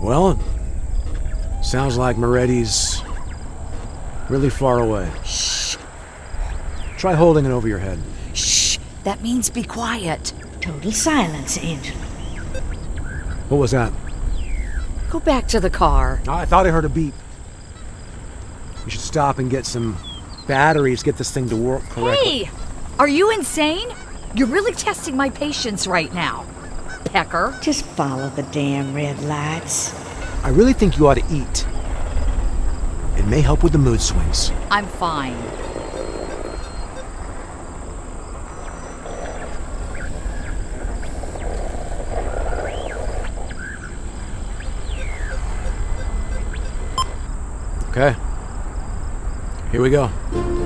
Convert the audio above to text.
Well, it sounds like Moretti's really far away. Shh. Try holding it over your head. Shh. That means be quiet. Total silence, Angelo. What was that? Go back to the car. I thought I heard a beep. We should stop and get some batteries, get this thing to work correctly. Hey! Are you insane? You're really testing my patience right now, Pecker. Just follow the damn red lights. I really think you ought to eat. It may help with the mood swings. I'm fine. Okay. Here we go.